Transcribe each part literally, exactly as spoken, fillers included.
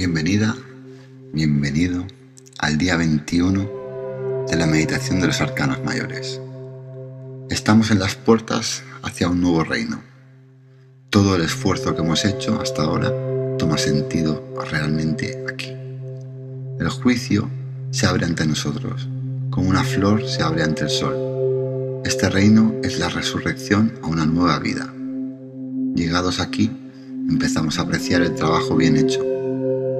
Bienvenida, bienvenido al día veintiuno de la meditación de los arcanos mayores. Estamos en las puertas hacia un nuevo reino. Todo el esfuerzo que hemos hecho hasta ahora toma sentido realmente aquí. El juicio se abre ante nosotros, como una flor se abre ante el sol. Este reino es la resurrección a una nueva vida. Llegados aquí, empezamos a apreciar el trabajo bien hecho.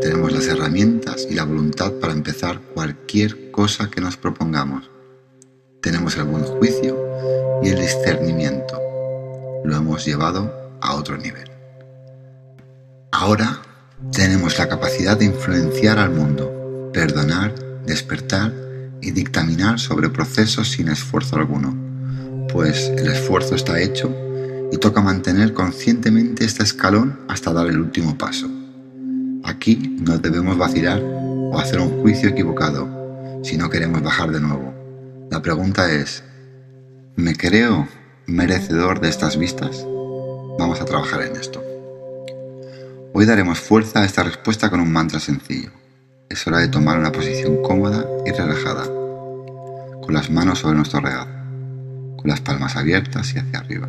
Tenemos las herramientas y la voluntad para empezar cualquier cosa que nos propongamos. Tenemos el buen juicio y el discernimiento. Lo hemos llevado a otro nivel. Ahora tenemos la capacidad de influenciar al mundo, perdonar, despertar y dictaminar sobre procesos sin esfuerzo alguno, pues el esfuerzo está hecho y toca mantener conscientemente este escalón hasta dar el último paso. Aquí no debemos vacilar o hacer un juicio equivocado si no queremos bajar de nuevo. La pregunta es, ¿me creo merecedor de estas vistas? Vamos a trabajar en esto. Hoy daremos fuerza a esta respuesta con un mantra sencillo. Es hora de tomar una posición cómoda y relajada, con las manos sobre nuestro regazo, con las palmas abiertas y hacia arriba.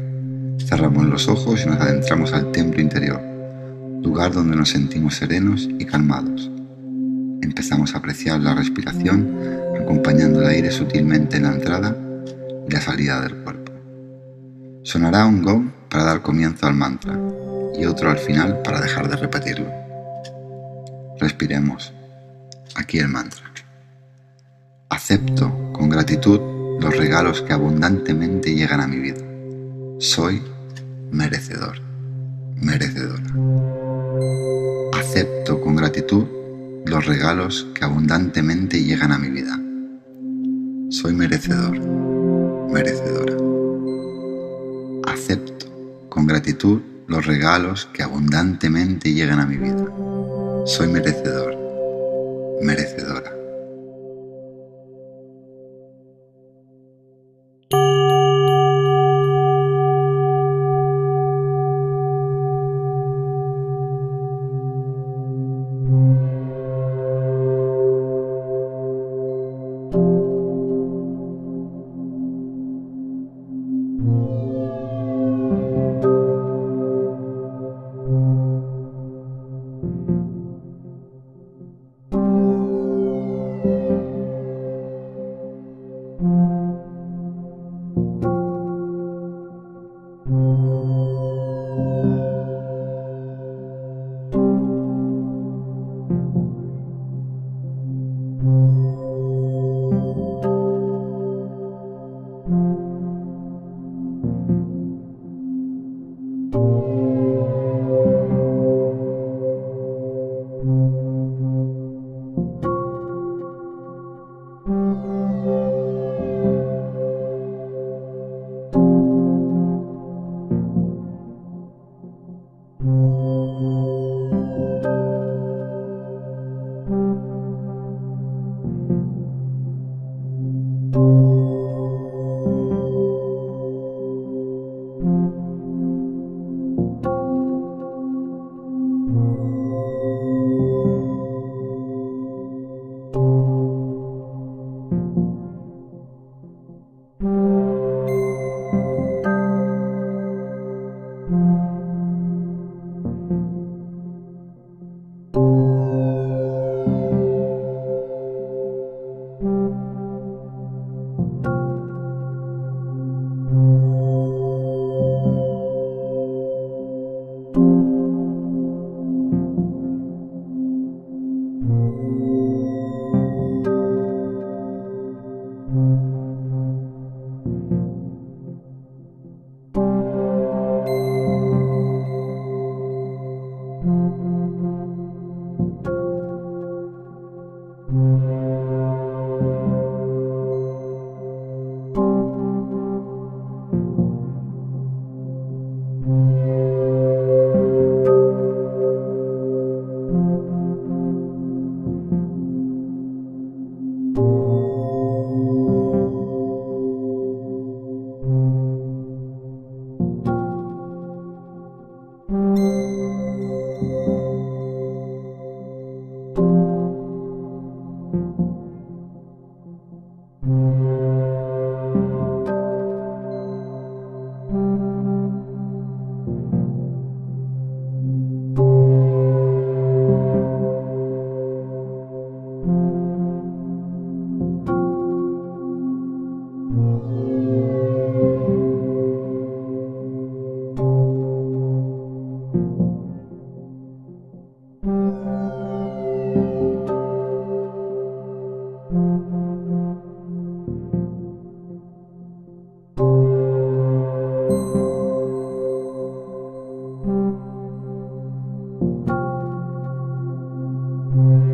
Cerramos los ojos y nos adentramos al templo interior, lugar donde nos sentimos serenos y calmados. Empezamos a apreciar la respiración, acompañando el aire sutilmente en la entrada y la salida del cuerpo. Sonará un gong para dar comienzo al mantra y otro al final para dejar de repetirlo. Respiremos. Aquí el mantra. Acepto con gratitud los regalos que abundantemente llegan a mi vida. Soy merecedor, merecedora. Acepto con gratitud los regalos que abundantemente llegan a mi vida. Soy merecedor, merecedora. Acepto con gratitud los regalos que abundantemente llegan a mi vida. Soy merecedor, merecedora. Thank you. Thank you.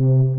Thank you.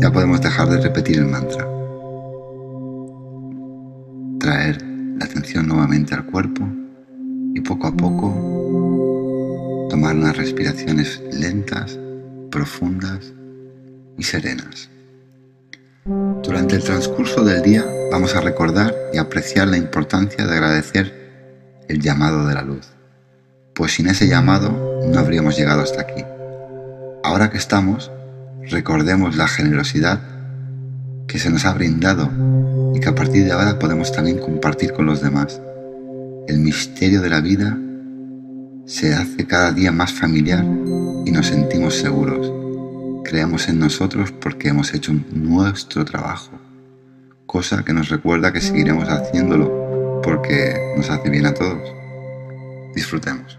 Ya podemos dejar de repetir el mantra. Traer la atención nuevamente al cuerpo y poco a poco tomar unas respiraciones lentas, profundas y serenas. Durante el transcurso del día vamos a recordar y apreciar la importancia de agradecer el llamado de la luz, pues sin ese llamado no habríamos llegado hasta aquí. Ahora que estamos, recordemos la generosidad que se nos ha brindado y que a partir de ahora podemos también compartir con los demás. El misterio de la vida se hace cada día más familiar y nos sentimos seguros. Creemos en nosotros porque hemos hecho nuestro trabajo, cosa que nos recuerda que seguiremos haciéndolo porque nos hace bien a todos. Disfrutemos.